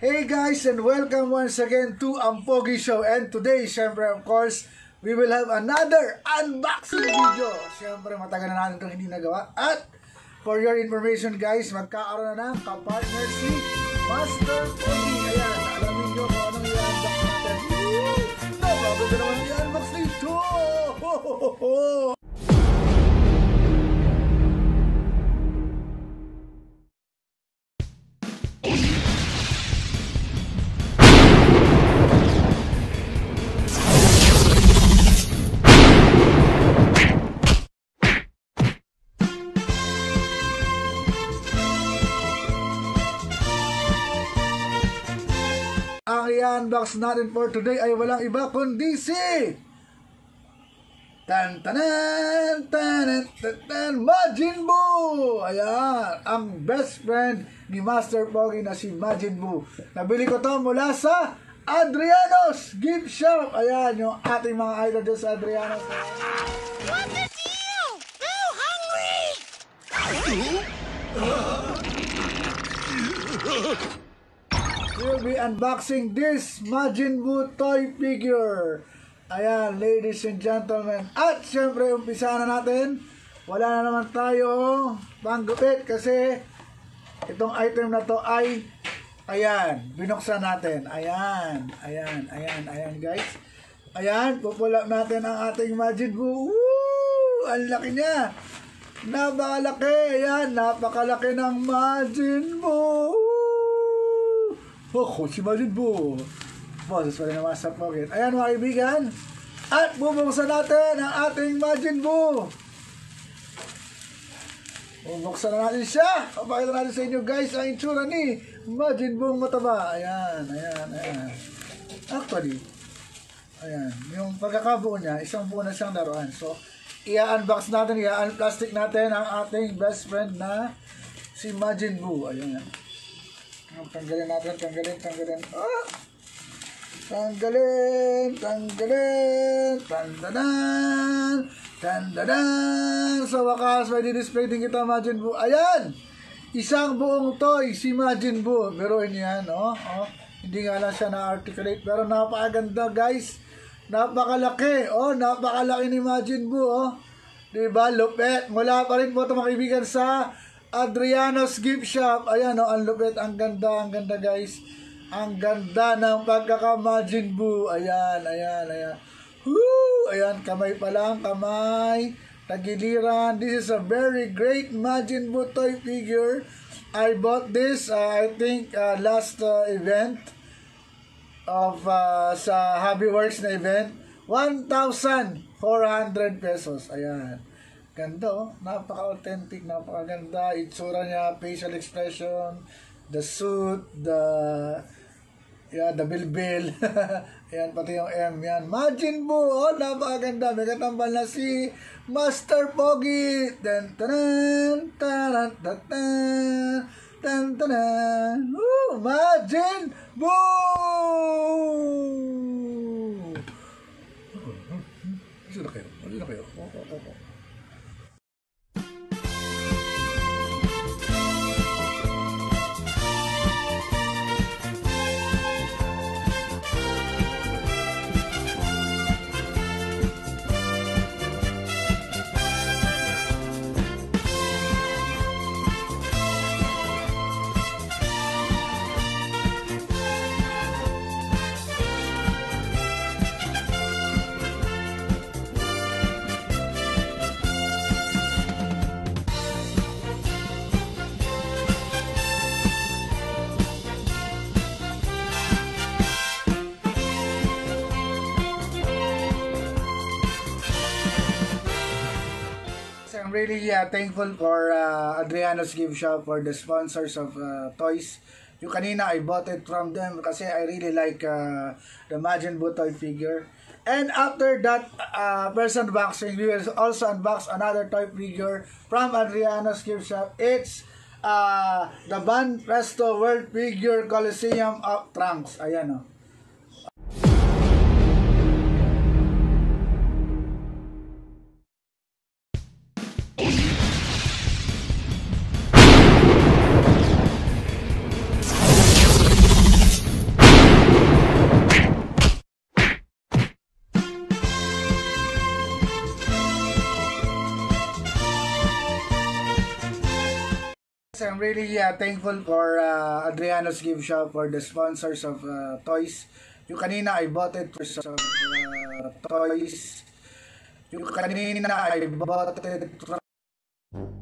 Hey guys, and welcome once again to Ampogi Show. And today, syempre, of course, we will have another unboxing video. Syempre, matagal na natin itong hindi nagawa. At for your information guys, magkakaroon na ng kapartner si Master Pogi. Ayan, alamin nyo kung anong i-unbox natin. Nabago na naman i-unbox nito. I-unbox natin for today ay walang iba kundi si Majin Buu! Ayan, ang best friend ni Master Pogi na si Majin Buu. Nabili ko to mula sa Adriano's Gift Shop. Ayan, yung ating mga idol dyan sa Adriano's. What's the deal? I'm hungry! We'll be unboxing this Majin Buu toy figure. Ayan, ladies and gentlemen. At syempre, umpisaan na natin. Wala na naman tayo panggupit kasi itong item na to ay, ayan, binuksan natin. Ayan, ayan, ayan, ayan guys. Ayan, pupulap natin ang ating Majin Buu. Woo! Ang laki niya. Napakalaki. Ayan, napakalaki ng Majin Buu. Si Majin Buu. Boses pa rin naman sa pocket. Ayan mga kaibigan. At bubuksan natin ang ating Majin Buu. Bubuksan na natin siya. Papakita natin sa inyo guys ang itsura ni Majin Buu mataba. Ayan, ayan, ayan. Actually, ayan. Yung pagkakabuo niya, isang buo na siyang laruan. So, i-unbox natin, i-unplastic natin ang ating best friend na si Majin Buu. Ayan, ayan. Tanggalin natin, tanggalin, tanggalin. Ah! Tanggalin, tanggalin. Tandadan, tandadan. Sa wakas, may di-display din kita Majin Buu. Ayan! Isang buong toy si Majin Buu. Pero yun yan, oh, oh. Hindi nga lang siya na-articulate. Pero napakaganda, guys. Napakalaki, oh. Napakalaki ni Majin Buu, oh. Diba, lupet. Mula pa rin po ito, mga kaibigan, sa Adriano's Gift Shop. Ayan o, ang lupit, ang ganda guys. Ang ganda ng pagkaka-Majin Buu. Ayan, ayan, ayan. Woo! Ayan, kamay pa lang, kamay. Tagiliran. This is a very great Majin Buu toy figure. I bought this, I think, last event of sa Hobbyworks na event. 1,400 pesos. Ayan. Ganda oh, napaka-authentic, napakaganda, itsura niya, facial expression, the suit, the bilbil, ayan, pati yung M, yan, Majin Buu, oh, napakaganda, may katambal na si Master Pogi, Woo! Majin Buu! Sino kayo? Sino kayo? I'm really thankful for Adriano's Gift Shop for the sponsors of toys. Yung kanina, I bought it from them kasi I really like the Majin Buu toy figure. And after that first unboxing, we will also unbox another toy figure from Adriano's Gift Shop. It's the Ban Presto World Figure Coliseum of Trunks. Ayan o. So I'm really thankful for Adriano's Gift Shop for the sponsors of toys. Yung kanina I bought it for some toys. Yung kanina I bought it